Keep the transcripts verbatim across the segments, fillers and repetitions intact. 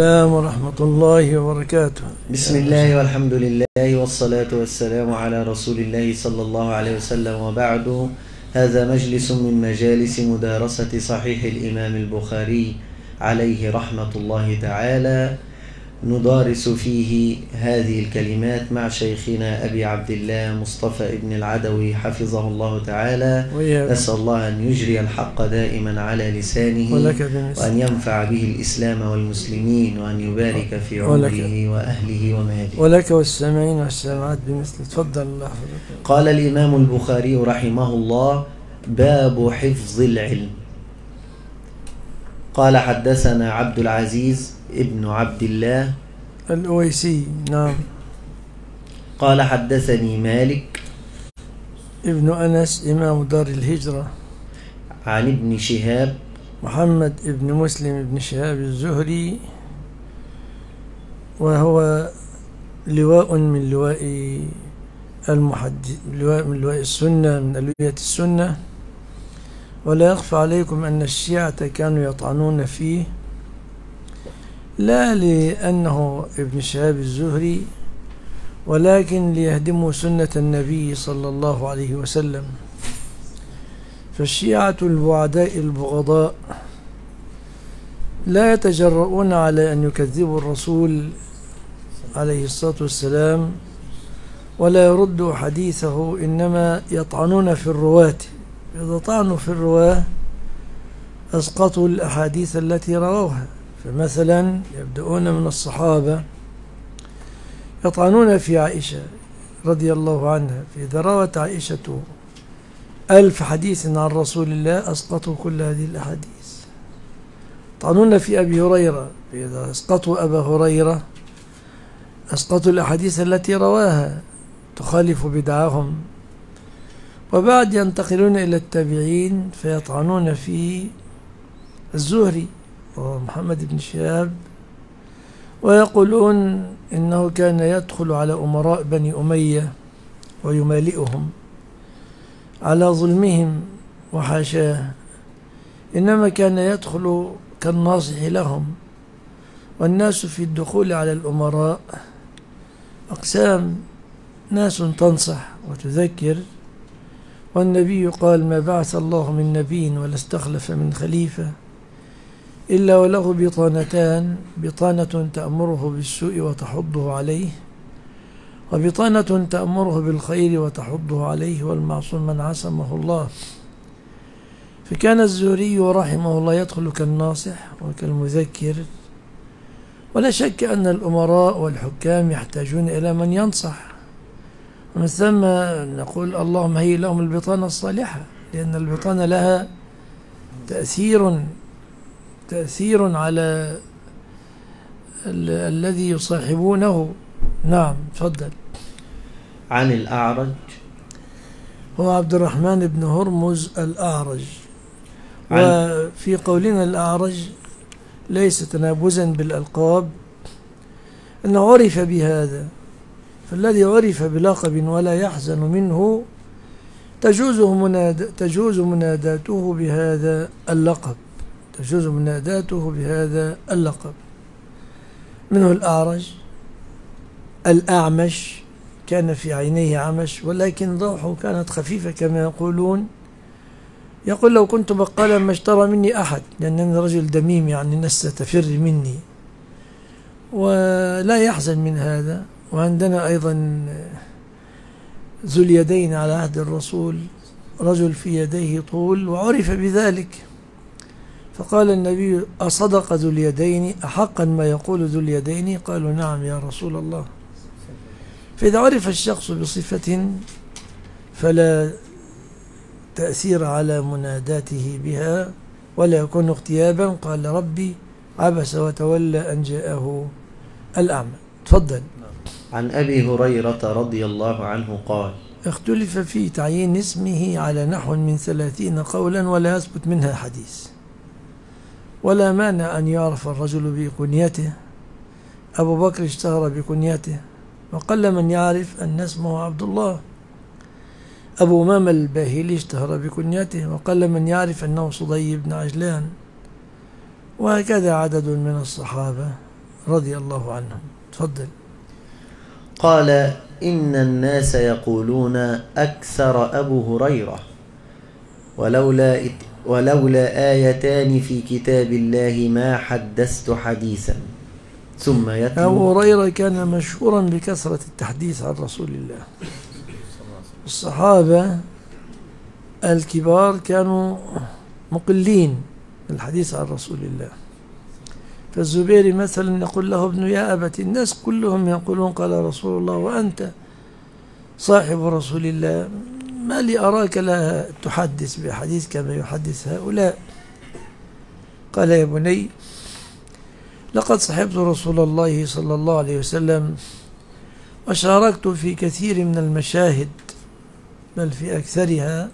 السلام ورحمة الله وبركاته. بسم الله والحمد لله والصلاة والسلام على رسول الله صلى الله عليه وسلم، وبعد. هذا مجلس من مجالس مدارسة صحيح الإمام البخاري عليه رحمة الله تعالى، ندارس فيه هذه الكلمات مع شيخنا أبي عبد الله مصطفى ابن العدوي حفظه الله تعالى. نسأل الله أن يجري الحق دائما على لسانه، وأن ينفع به الإسلام والمسلمين، وأن يبارك في عمره وأهله وماله، ولك والسامعين والسامعات بمثله. تفضل الله. قال الإمام البخاري رحمه الله: باب حفظ العلم. قال: حدثنا عبد العزيز ابن عبد الله الأويسي، نعم. قال: حدثني مالك ابن أنس إمام دار الهجرة عن ابن شهاب، محمد ابن مسلم ابن شهاب الزهري، وهو لواء من لواء المحدث، لواء من لواء السنة، من ألوية السنة. ولا يخفى عليكم أن الشيعة كانوا يطعنون فيه، لا لأنه ابن شهاب الزهري، ولكن ليهدموا سنة النبي صلى الله عليه وسلم. فالشيعة البعداء البغضاء لا يتجرؤون على أن يكذبوا الرسول عليه الصلاة والسلام، ولا يردوا حديثه، إنما يطعنون في الرواة. إذا طعنوا في الرواة أسقطوا الأحاديث التي رووها. فمثلا يبدؤون من الصحابة، يطعنون في عائشة رضي الله عنها، فإذا روت عائشة ألف حديث عن رسول الله أسقطوا كل هذه الأحاديث. يطعنون في أبي هريرة، فإذا أسقطوا أبا هريرة أسقطوا الأحاديث التي رواها تخالف بدعاهم. وبعد ينتقلون إلى التابعين فيطعنون في الزهري ومحمد بن شهاب، ويقولون إنه كان يدخل على أمراء بني أمية ويمالئهم على ظلمهم، وحاشاه، إنما كان يدخل كالناصح لهم. والناس في الدخول على الأمراء أقسام: ناس تنصح وتذكر، والنبي قال: ما بعث الله من نبي ولا استخلف من خليفة إلا وله بطانتان، بطانة تأمره بالسوء وتحضه عليه، وبطانة تأمره بالخير وتحضه عليه، والمعصوم من عصمه الله. فكان الزهري رحمه الله يدخل كالناصح وكالمذكر. ولا شك أن الأمراء والحكام يحتاجون إلى من ينصح، ومن ثم نقول: اللهم هيئ لهم البطانة الصالحة، لأن البطانة لها تأثير تأثير على ال الذي يصاحبونه. نعم، تفضل. عن الأعرج، هو عبد الرحمن بن هرمز الأعرج. وفي قولنا الأعرج ليس تنابزا بالألقاب، أنه عرف بهذا، فالذي عرف بلقب ولا يحزن منه تجوز مناد تجوز مناداته بهذا اللقب تجوز مناداته بهذا اللقب منه الأعرج، الأعمش، كان في عينيه عمش ولكن روحه كانت خفيفة كما يقولون. يقول: لو كنت بقالا ما اشترى مني أحد، لأنني رجل دميم، يعني الناس ستفر مني. ولا يحزن من هذا. وعندنا أيضا ذو اليدين على عهد الرسول، رجل في يديه طول وعرف بذلك، فقال النبي: أصدق ذو اليدين؟ أحقا ما يقول ذو اليدين؟ قالوا: نعم يا رسول الله. فإذا عرف الشخص بصفة فلا تأثير على مناداته بها، ولا يكون اغتيابا. قال: ربي عبس وتولى أن جاءه الأعمى. تفضل. عن أبي هريرة رضي الله عنه قال: اختلف في تعيين اسمه على نحو من ثلاثين قولا، ولا يثبت منها حديث. ولا مانع أن يعرف الرجل بكنيته، أبو بكر اشتهر بكنيته، وقل من يعرف أن اسمه عبد الله. أبو أمامة الباهلي اشتهر بكنيته، وقل من يعرف أنه صدي بن عجلان. وهكذا عدد من الصحابة رضي الله عنهم. تفضل. قال: إن الناس يقولون أكثر أبو هريرة، ولولا ولولا آيتان في كتاب الله ما حدثت حديثا. ثم يتلو. أبو هريرة كان مشهورا بكثرة التحديث عن رسول الله. الصحابة الكبار كانوا مقلين الحديث عن رسول الله. فالزبير مثلا يقول له ابن: يا أبت، الناس كلهم يقولون قال رسول الله وأنت صاحب رسول الله، ما لي أراك لا تحدث بحديث كما يحدث هؤلاء؟ قال: يا بني، لقد صحبت رسول الله صلى الله عليه وسلم وشاركت في كثير من المشاهد، بل في أكثرها،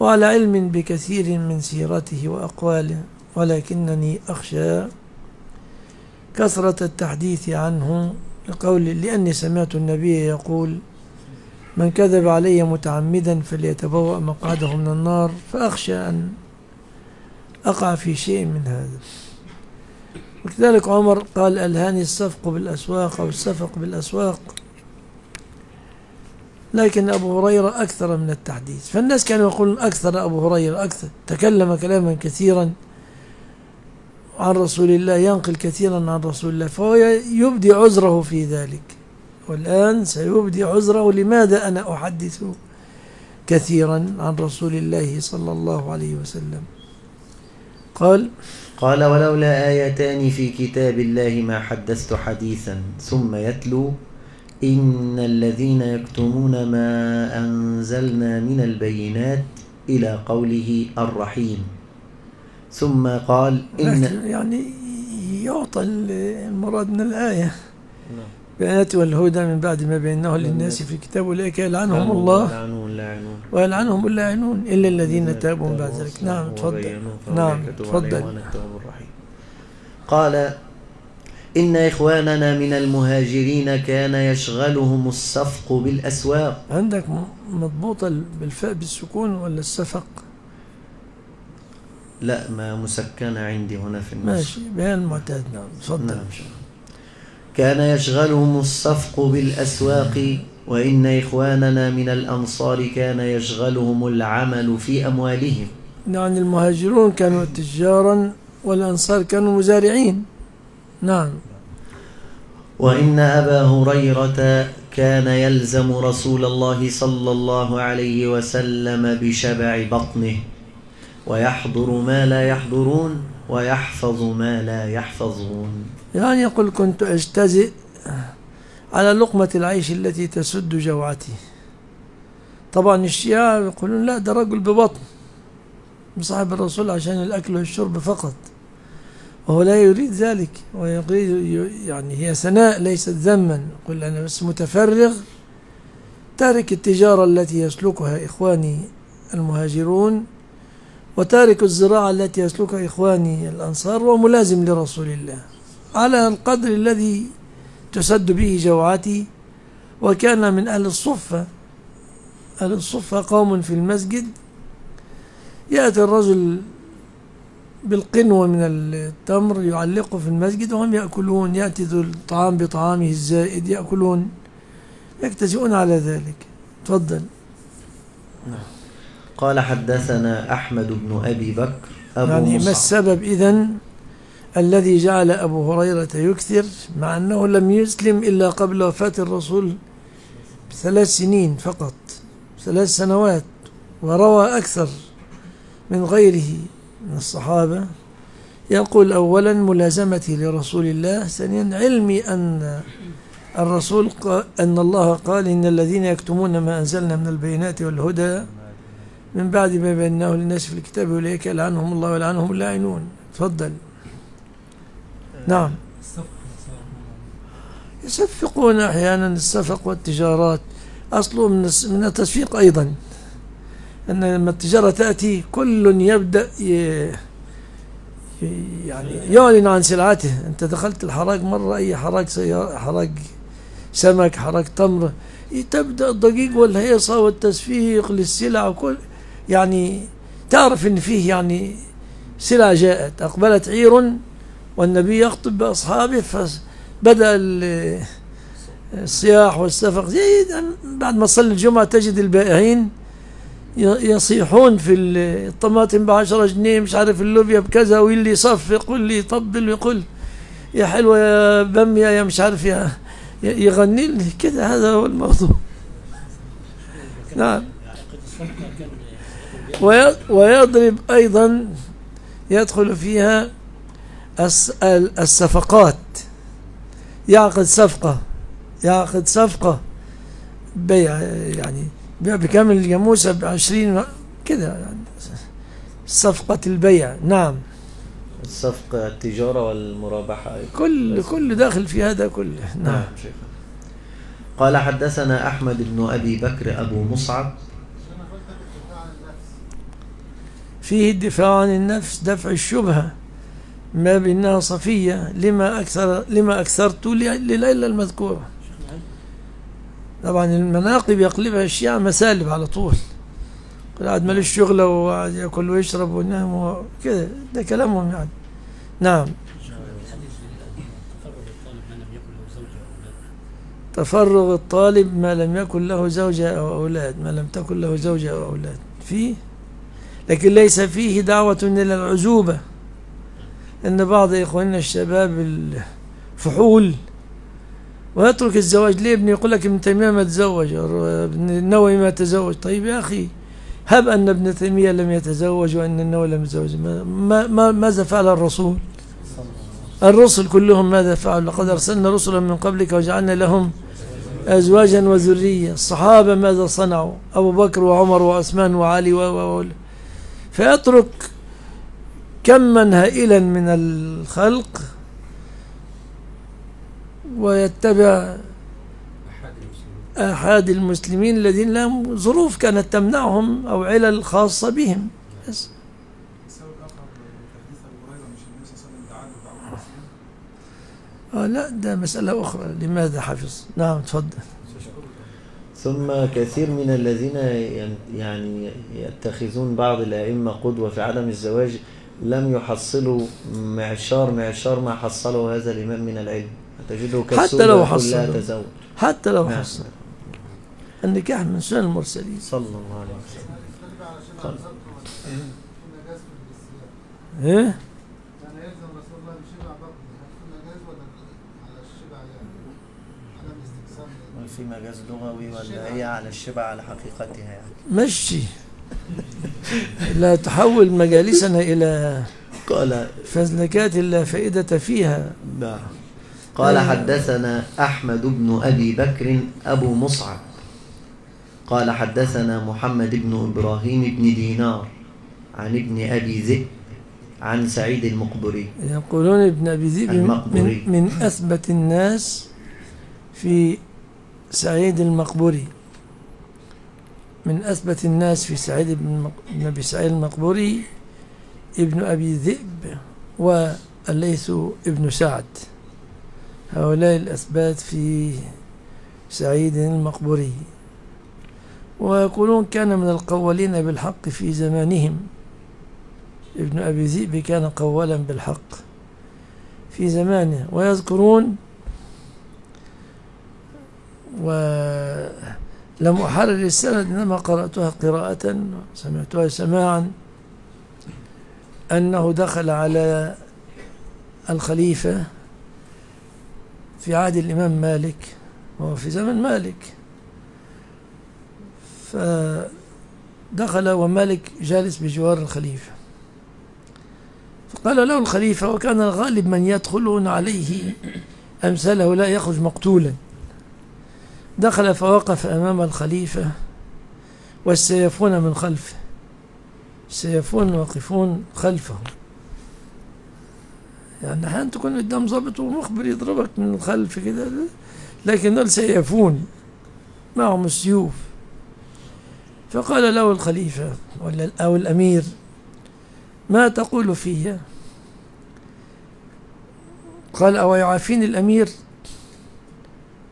وعلى علم بكثير من سيرته وأقواله، ولكنني أخشى كثرة التحديث عنه، لقول لأني سمعت النبي يقول: من كذب علي متعمدا فليتبوأ مقعده من النار، فأخشى أن أقع في شيء من هذا. وكذلك عمر قال: ألهاني الصفق بالأسواق أو السفق بالأسواق. لكن أبو هريرة أكثر من التحديث، فالناس كانوا يقولون أكثر أبو هريرة، أكثر، تكلم كلاما كثيرا عن رسول الله، ينقل كثيرا عن رسول الله، فهو يبدي عذره في ذلك. والآن سيبدي عذره: لماذا أنا أحدث كثيرا عن رسول الله صلى الله عليه وسلم؟ قال قال: ولولا آيتان في كتاب الله ما حدثت حديثا. ثم يتلو: إن الذين يكتمون ما أنزلنا من البينات إلى قوله الرحيم. ثم قال: إن يعني يعطى المراد من الآية بيانات والهدى من بعد ما بيناه للناس في الكتاب، أولئك يلعنهم الله ويلعنهم اللاعنون إلا الذين تابوا من بعد ذلك. نعم تفضل. نعم تفضل. قال: إن إخواننا من المهاجرين كان يشغلهم الصفق بالأسواق. عندك مضبوطة بالفاء بالسكون ولا السفق؟ لا، ما مسكنة عندي هنا في النص. ماشي، بها المعتاد. نعم تفضل. كان يشغلهم الصفق بالأسواق، وإن إخواننا من الأنصار كان يشغلهم العمل في أموالهم. يعني المهاجرون كانوا تجارا والأنصار كانوا مزارعين. نعم. وإن أبا هريرة كان يلزم رسول الله صلى الله عليه وسلم بشبع بطنه، ويحضر ما لا يحضرون، ويحفظ ما لا يحفظون. يعني يقول: كنت أجتزئ على لقمة العيش التي تسد جوعتي. طبعا الشيعة يقولون: لا، ده رجل ببطن مصاحب الرسول عشان الأكل والشرب فقط، وهو لا يريد ذلك، ويريد يعني هي ثناء ليست ذما. يقول: أنا بس متفرغ، تارك التجارة التي يسلكها إخواني المهاجرون، وتارك الزراعة التي يسلكها إخواني الأنصار، وملازم لرسول الله على القدر الذي تسد به جوعتي. وكان من أهل الصفة. أهل الصفة قوم في المسجد، يأتي الرجل بالقنوة من التمر يعلقه في المسجد وهم يأكلون، يأتي ذو الطعام بطعامه الزائد يأكلون، يكتسئون على ذلك. تفضل. قال: حدثنا أحمد بن أبي بكر أبو مصعب. يعني ما السبب إذن الذي جعل أبو هريرة يكثر، مع أنه لم يسلم إلا قبل وفاة الرسول بثلاث سنين فقط، ثلاث سنوات، وروى أكثر من غيره من الصحابة؟ يقول: أولا ملازمتي لرسول الله، ثانيا علمي أن الرسول أن الله قال: إن الذين يكتمون ما أنزلنا من البينات والهدى من بعد ما بيناه للناس في الكتاب، أولئك يلعنهم الله ويلعنهم اللاعنون. تفضل. نعم. يصفقون أحيانا، الصفق والتجارات أصله من التصفيق أيضا، أن لما التجارة تأتي كل يبدأ يعني يعلن عن سلعته. أنت دخلت الحراج مرة، أي حراج سيارة، حراج سمك، حراج تمر، تبدأ الدقيق والهيصة والتصفيق للسلع، وكل يعني تعرف أن فيه يعني سلع جاءت. أقبلت عير والنبي يخطب بأصحابه، فبدأ الصياح والسفق. بعد ما صلي الجمعة تجد البائعين يصيحون في الطماطم بعشرة جنيه، مش عارف اللوبيا بكذا، واللي يصفق واللي يطبل ويقول يا حلوة يا بامية يا مش عارف يا يغني لي كده. هذا هو الموضوع. نعم. ويضرب أيضا يدخل فيها الصفقات، يعقد صفقة يعقد صفقة بيع، يعني بيع بكم الجاموسة بعشرين كده، يعني صفقة البيع. نعم. الصفقة التجارة والمرابحة كل كل داخل في هذا كله. نعم. نعم شيخ. قال حدثنا أحمد بن أبي بكر أبو مصعب. فيه الدفاع عن النفس، دفع الشبهة ما بأنها صفية، لما أكثر لما أكثرت لليلة المذكورة. طبعا المناقب يقلبها الشيعة مسالب على طول، قاعد ماليش شغله وقاعد ياكل ويشرب وينام وكده، ده كلامهم يعني. نعم. تفرغ الطالب ما لم يكن له زوجة أو أولاد، ما لم تكن له زوجة أو أولاد فيه، لكن ليس فيه دعوة إلى العزوبة. إن بعض إخواننا الشباب الفحول ويترك الزواج. ليه؟ ابني يقول لك ابن تيمية ما تزوج، ابن النووي ما تزوج. طيب يا أخي، هب أن ابن تيمية لم يتزوج وأن النووي لم يتزوج، ما ما ماذا فعل الرسول؟ الرسل كلهم ماذا فعلوا؟ لقد أرسلنا رسلا من قبلك وجعلنا لهم أزواجا وذرية. الصحابة ماذا صنعوا؟ أبو بكر وعمر وعثمان وعلي و فيترك كما هائلا من الخلق ويتبع أحد المسلمين الذين لهم ظروف كانت تمنعهم أو علل خاصة بهم. بس آه لا، ده مسألة أخرى. لماذا حفظ؟ نعم تفضل. ثم كثير من الذين يعني يتخذون بعض الأئمة قدوة في عدم الزواج لم يحصلوا معشار معشار ما حصله هذا الإمام من العلم. تجده حتى لو حصل حتى لو حصل النكاح من سنن المرسلين صلى الله عليه وسلم. قال ايه؟ في مجاز لغوي ولا هي على الشبع على حقيقتها يعني؟ مشي. لا تحول مجالسنا إلى قال فزلكات لا فائدة فيها. نعم. قال حدثنا أحمد بن أبي بكر أبو مصعب قال حدثنا محمد بن إبراهيم بن دينار عن ابن أبي ذئب عن سعيد المقبري. يقولون ابن أبي ذئب من, من أثبت الناس في سعيد المقبري، من أثبت الناس في سعيد بن أبي سعيد المقبري ابن أبي ذئب والليث ابن سعد. هؤلاء الأثبات في سعيد المقبري، ويقولون كان من القولين بالحق في زمانهم. ابن أبي ذئب كان قولا بالحق في زمانه. ويذكرون، ولم أحرر السند إنما قرأتها قراءة سمعتها سماعا، أنه دخل على الخليفة في عهد الإمام مالك، وهو في زمن مالك، فدخل ومالك جالس بجوار الخليفة، فقال له الخليفة، وكان الغالب من يدخلون عليه أمثاله لا يخرج مقتولا، دخل فوقف أمام الخليفة والسيفون من خلفه، السيفون واقفون خلفه. يعني أحيانا تكون قدام ضابط ومخبر يضربك من الخلف كده، لكن دول سيفون معهم السيوف. فقال له الخليفة ولا أو الأمير: ما تقول فيها؟ قال: أو يعافيني الأمير؟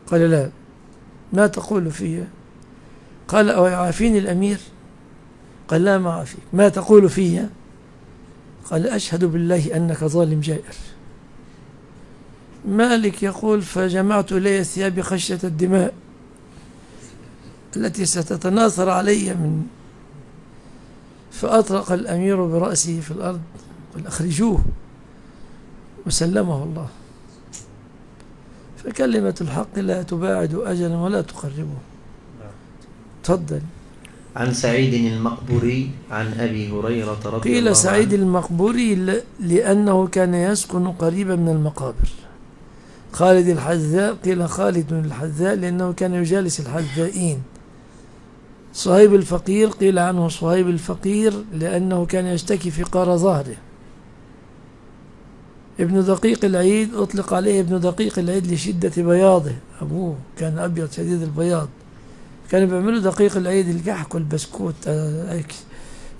قال: لا. ما تقول فيها؟ قال: أو يعافيني الأمير؟ قال: لا ما أعافيك. ما تقول فيها؟ قال: أشهد بالله أنك ظالم جائر. مالك يقول فجمعت إلي ثيابي خشية الدماء التي ستتناثر علي من فأطرق الأمير برأسه في الأرض قال أخرجوه وسلمه الله. فكلمة الحق لا تباعد أجلا ولا تقربه. تفضل. عن سعيد المقبري عن أبي هريرة رضي الله عنه قيل سعيد المقبري لأنه كان يسكن قريبا من المقابر. خالد الحذاء قيل خالد الحذاء لأنه كان يجالس الحذائين. صهيب الفقير قيل عنه صهيب الفقير لأنه كان يشتكي فقار ظهره. ابن دقيق العيد أطلق عليه ابن دقيق العيد لشدة بياضه، أبوه كان أبيض شديد البياض، كانوا بيعملوا دقيق العيد الكحك والبسكوت.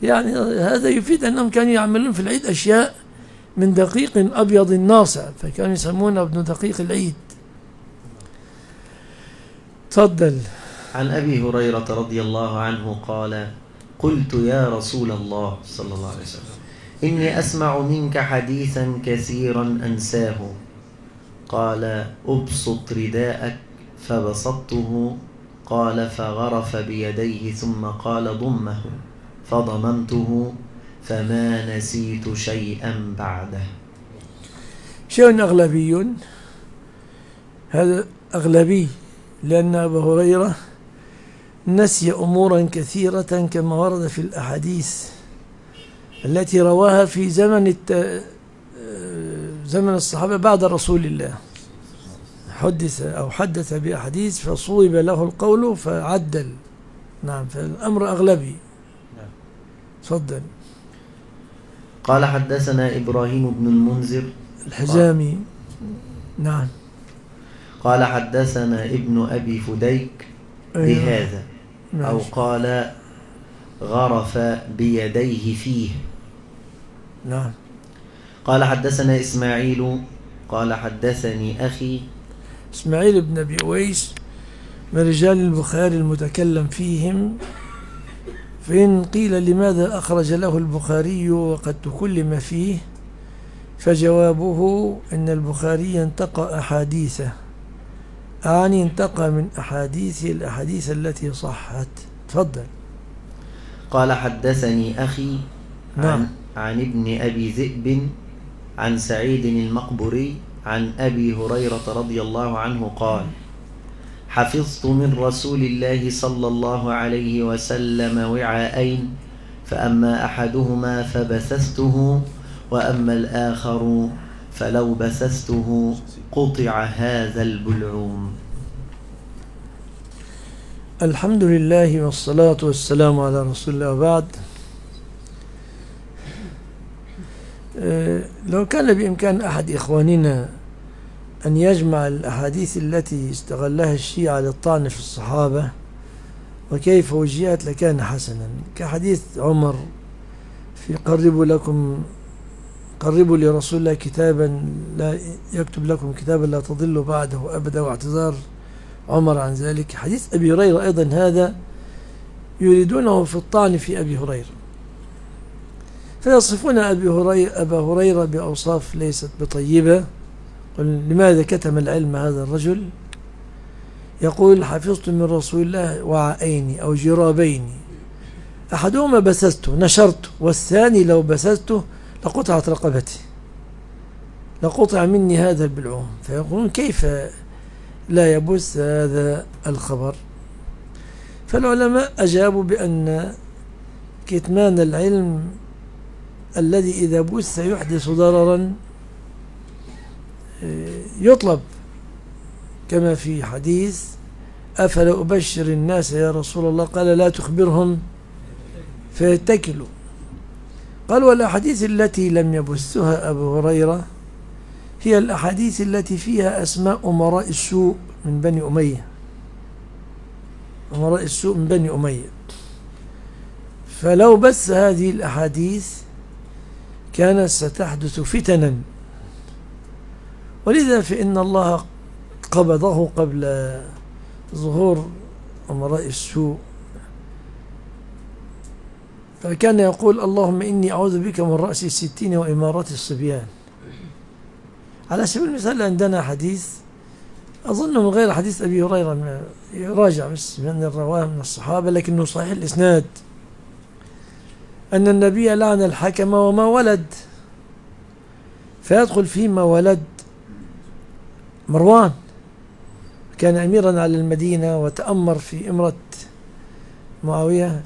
يعني هذا يفيد أنهم كانوا يعملون في العيد أشياء من دقيق أبيض ناصع، فكانوا يسمونه ابن دقيق العيد. تفضل. عن أبي هريرة رضي الله عنه قال قلت يا رسول الله صلى الله عليه وسلم إني أسمع منك حديثا كثيرا أنساه، قال أبسط رداءك، فبسطته، قال فغرف بيديه ثم قال ضمه، فضممته، فما نسيت شيئا بعده. شيء أغلبي، هذا أغلبي لأن أبا هريرة نسي أمورا كثيرة كما ورد في الأحاديث التي رواها في زمن الت... زمن الصحابة بعد رسول الله، حدث أو حدث بأحاديث فصوب له القول فعدل. نعم، فالأمر أغلبي. تفضل. قال حدثنا إبراهيم بن المنذر الحزامي. نعم. قال حدثنا ابن أبي فديك بهذا، أو قال غرف بيديه فيه. نعم. قال حدثنا إسماعيل قال حدثني أخي اسماعيل بن ابي اويس من رجال البخاري المتكلم فيهم، فإن قيل لماذا أخرج له البخاري وقد تكلم فيه، فجوابه أن البخاري انتقى أحاديثه، أعني انتقى من أحاديثه الأحاديث التي صحت. تفضل. قال حدثني أخي عن, نعم. عن ابن أبي ذئب عن سعيد المقبري عن أبي هريرة رضي الله عنه قال حفظت من رسول الله صلى الله عليه وسلم وعاءين، فأما أحدهما فبثثته، وأما الآخر فلو بثثته قطع هذا البلعوم. الحمد لله والصلاة والسلام على رسول الله، وبعد. لو كان بإمكان أحد إخواننا أن يجمع الأحاديث التي استغلها الشيعة للطعن في الصحابة وكيف وجهت لكان حسنا، كحديث عمر في قربوا لكم قربوا لرسول الله كتابا لا يكتب لكم كتابا لا تضلوا بعده أبدا، واعتذار عمر عن ذلك. حديث أبي هريرة أيضا هذا يريدونه في الطعن في أبي هريرة، فيصفون أبي هريرة أبا هريرة بأوصاف ليست بطيبة. قل لماذا كتم العلم هذا الرجل؟ يقول حفظت من رسول الله وعائيني أو جرابين، أحدهما بسسته نشرته، والثاني لو بسسته لقطعت رقبتي، لقطع مني هذا البلعوم. فيقولون كيف لا يبث هذا الخبر؟ فالعلماء أجابوا بأن كتمان العلم الذي إذا بث يحدث ضررا يطلب، كما في حديث أفلا أبشر الناس يا رسول الله، قال لا تخبرهم فيتكلوا. قال والأحاديث التي لم يبثها أبو هريرة هي الأحاديث التي فيها أسماء أمراء السوء من بني أمية، أمراء السوء من بني أمية، فلو بث هذه الأحاديث كانت ستحدث فتنا، ولذا فإن الله قبضه قبل ظهور أمراء السوء، فكان يقول اللهم إني أعوذ بك من رأس الستين وإمارة الصبيان. على سبيل المثال عندنا حديث أظنه من غير حديث أبي هريرة، يراجع بس من رواه من الصحابة لكنه صحيح الإسناد، أن النبي لعن الحكم وما ولد، فيدخل فيه ما ولد مروان، كان أميرا على المدينة وتأمر في إمرة معاوية،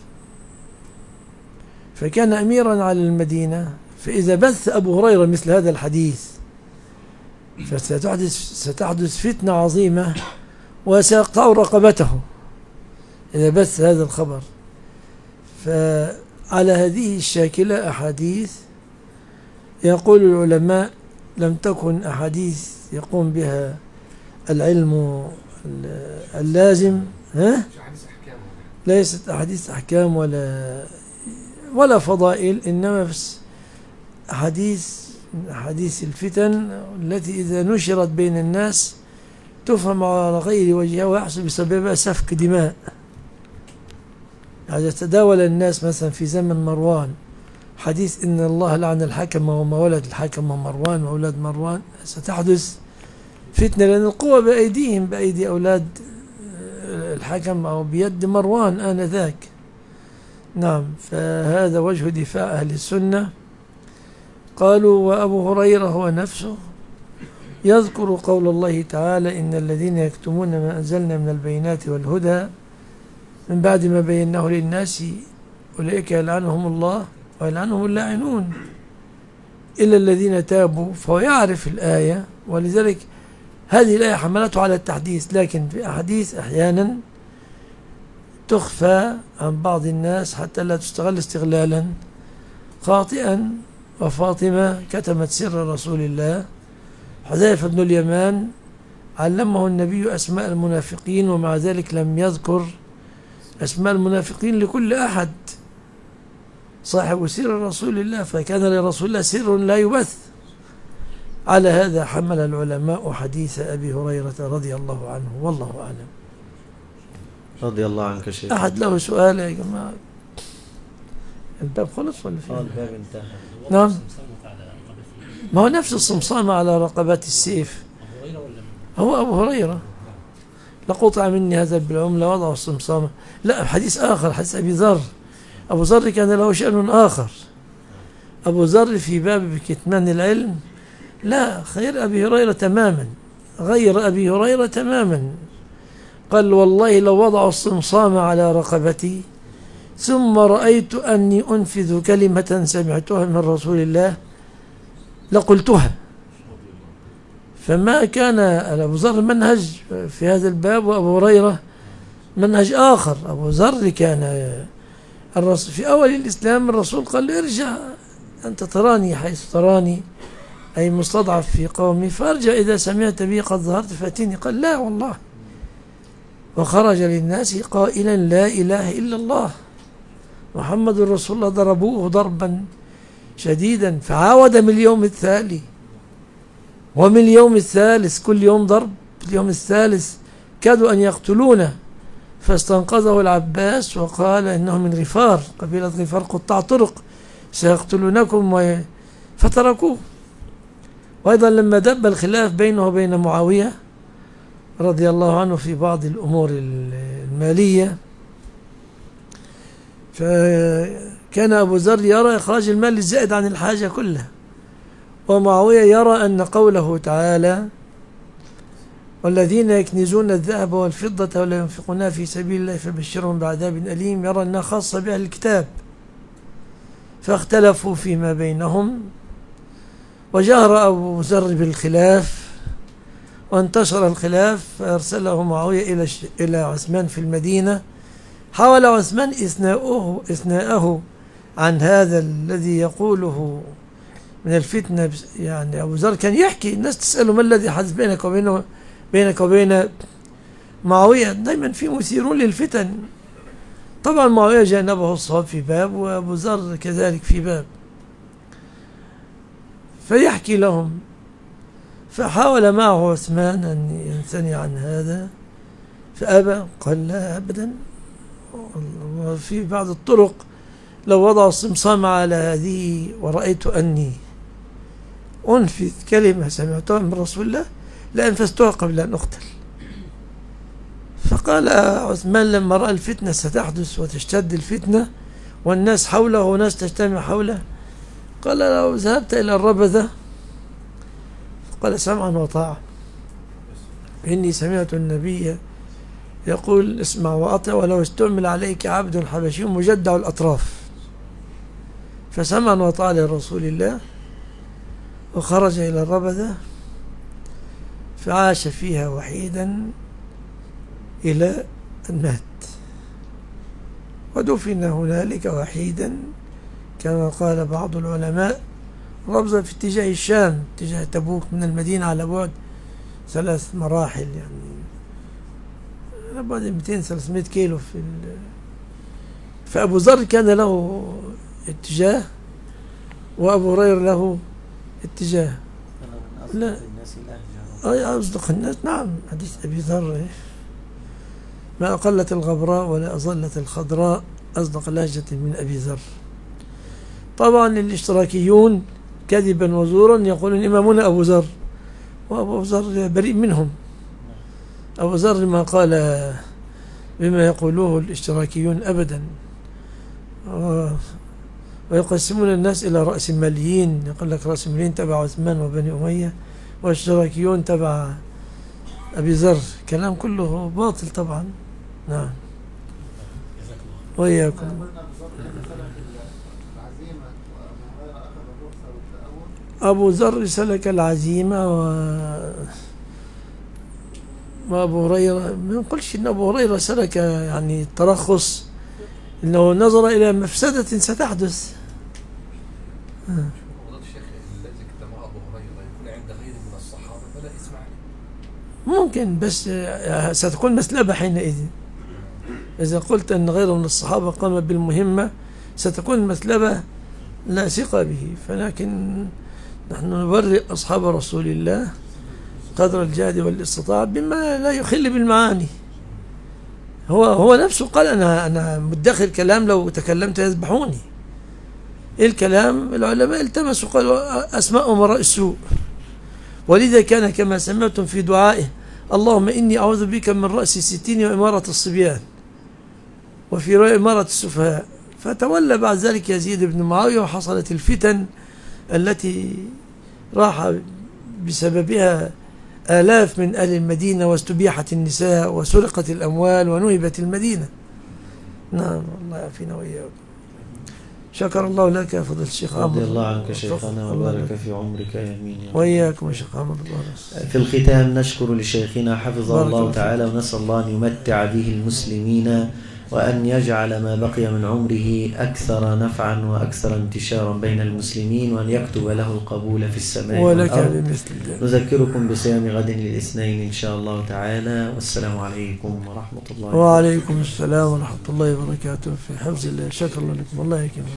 فكان أميرا على المدينة، فإذا بث أبو هريرة مثل هذا الحديث فستحدث ستحدث فتنة عظيمة وسيقطع رقبته إذا بث هذا الخبر. فعلى هذه الشاكلة أحاديث يقول العلماء لم تكن أحاديث يقوم بها العلم اللازم، ها؟ ليست أحاديث أحكام ولا ولا فضائل، إنما أحاديث من أحاديث الفتن التي إذا نشرت بين الناس تفهم على غير وجهها ويحصل بسببها سفك دماء. إذا تداول الناس مثلا في زمن مروان حديث إن الله لعن الحكم وما ولد الحكم ومروان وأولاد مروان، ستحدث فتنة، لأن القوة بأيديهم، بأيدي أولاد الحكم أو بيد مروان آنذاك. نعم، فهذا وجه دفاع أهل السنة. قالوا وأبو هريرة هو نفسه يذكر قول الله تعالى إن الذين يكتمون ما أنزلنا من البينات والهدى من بعد ما بيناه للناس أولئك يلعنهم الله ويلعنهم اللاعنون إلا الذين تابوا، فهو يعرف الآية، ولذلك هذه الآية حملته على التحديث. لكن في أحاديث أحيانا تخفى عن بعض الناس حتى لا تستغل استغلالا خاطئا. وفاطمة كتمت سر رسول الله، حذيفة بن اليمان علمه النبي أسماء المنافقين ومع ذلك لم يذكر أسماء المنافقين لكل أحد، صاحب سر رسول الله، فكان لرسول الله سر لا يبث. على هذا حمل العلماء حديث أبي هريرة رضي الله عنه، والله أعلم. رضي الله عنك شيخ. أحد له سؤال يا جماعة؟ الباب خلص ولا فيه؟ الباب انتهى. نعم، ما هو نفس الصمصامة على رقبات السيف، هو أبو هريرة لقطع مني هذا بالعمل وضعه الصمصامة. لا، حديث آخر، حديث أبي ذر. أبو ذر كان له شأن آخر، أبو ذر في باب كتمان العلم لا غير أبي هريرة تماما، غير أبي هريرة تماما. قال والله لو وضعوا الصمصامة على رقبتي ثم رأيت أني أنفذ كلمة سمعتها من رسول الله لقلتها. فما كان أبو ذر منهج في هذا الباب، وأبو هريرة منهج آخر. أبو ذر كان الرسول في أول الإسلام، الرسول قال له ارجع أنت تراني حيث تراني، أي مستضعف في قومي، فأرجع إذا سمعت بي قد ظهرت فأتيني. قال لا والله، وخرج للناس قائلا لا إله إلا الله محمد رسول الله، ضربوه ضربا شديدا. فعاود من اليوم الثاني ومن اليوم الثالث، كل يوم ضرب، اليوم الثالث كادوا أن يقتلونه، فاستنقذه العباس وقال إنه من غفار، قبيلة غفار قطاع طرق، سيقتلونكم، فتركوه. وأيضا لما دب الخلاف بينه وبين معاوية رضي الله عنه في بعض الأمور المالية، فكان أبو ذر يرى إخراج المال الزائد عن الحاجة كلها، ومعاوية يرى أن قوله تعالى والذين يكنزون الذهب والفضة ولا ينفقونها في سبيل الله فبشرهم بعذاب أليم، يرى أنها خاصة بأهل الكتاب، فاختلفوا فيما بينهم، وجهر أبو ذر بالخلاف وانتشر الخلاف، فأرسله معاوية إلى إلى عثمان في المدينة. حاول عثمان إثناءه إثناءه عن هذا الذي يقوله من الفتنة، يعني أبو ذر كان يحكي الناس تسأله ما الذي حدث بينك وبين بينك وبين معاوية، دائما في مثيرون للفتن. طبعا معاوية جانبه الصواب في باب، وأبو ذر كذلك في باب، فيحكي لهم. فحاول معه عثمان أن ينثني عن هذا فأبى، قال لا أبدا. وفي بعض الطرق لو وضع الصمصام على هذه ورأيت أني أنفذ كلمة سمعتها من رسول الله لأنفذتها قبل أن أقتل. فقال عثمان لما رأى الفتنة ستحدث وتشتد الفتنة والناس حوله وناس تجتمع حوله، قال لو ذهبت إلى الربذة، فقال سمعا وطاعة، إني سمعت النبي يقول اسمع وأطع ولو استعمل عليك عبد حبشي مجدع الأطراف. فسمعا وطاعة لرسول الله وخرج إلى الربذة، فعاش فيها وحيدا إلى أن مات، ودفن هنالك وحيدا كما قال بعض العلماء. ربذة في اتجاه الشام، اتجاه تبوك من المدينة على بعد ثلاث مراحل، يعني على بعد مئتين ثلاثمئة كيلو. في فأبو ذر كان له اتجاه وأبو هريرة له اتجاه. لا أي أصدق الناس، نعم، حديث أبي ذر ما أقلت الغبراء ولا أظلت الخضراء، أصدق لهجة من أبي ذر. طبعا الاشتراكيون كذبا وزورا يقولون إمامنا أبو ذر، وأبو ذر بريء منهم. أبو ذر ما قال بما يقولوه الاشتراكيون أبدا، ويقسمون الناس إلى رأسماليين، يقول لك رأسماليين تبع عثمان وبني أمية، والاشتراكيون تبع أبي ذر. كلام كله باطل طبعا. نعم، وإياكم. أبو ذر سلك العزيمة و... وأبو هريرة ما نقولش إن أبو هريرة سلك يعني الترخص، إنه نظر إلى مفسدة ستحدث. آه. ممكن، بس ستكون مسلبة حينئذ. إذا قلت أن غيره من الصحابة قام بالمهمة ستكون مسلبة لا ثقة به، فلكن نحن نبرئ أصحاب رسول الله قدر الجهد والاستطاعة بما لا يخل بالمعاني. هو هو نفسه قال أنا أنا مدخل كلام لو تكلمت يذبحوني. إيه الكلام؟ العلماء التمسوا قالوا أسماء أمراء السوء، ولذا كان كما سمعتم في دعائه اللهم إني أعوذ بك من رأس الستين وإمارة الصبيان، وفي رأي إمارة السفهاء. فتولى بعد ذلك يزيد بن معاوية، وحصلت الفتن التي راح بسببها آلاف من أهل المدينة، واستبيحت النساء وسرقت الأموال ونهبت المدينة. نعم، الله يعافينا وإياكم. شكر الله لك يا فضل الشيخ عمرو، رضي الله عنك شيخنا وبارك في عمرك، يمين وإياكم يا شيخ عمرو. في الختام نشكر لشيخنا حفظه الله تعالى، ونسأل الله أن يمتع به المسلمين وأن يجعل ما بقي من عمره أكثر نفعا وأكثر انتشارا بين المسلمين، وأن يكتب له القبول في السماء والأرض. نذكركم بصيام غد الاثنين إن شاء الله تعالى، والسلام عليكم ورحمة الله وبركاته. وعليكم السلام ورحمة الله وبركاته. في حفظ الله، شكرا لكم، الله يكرمكم.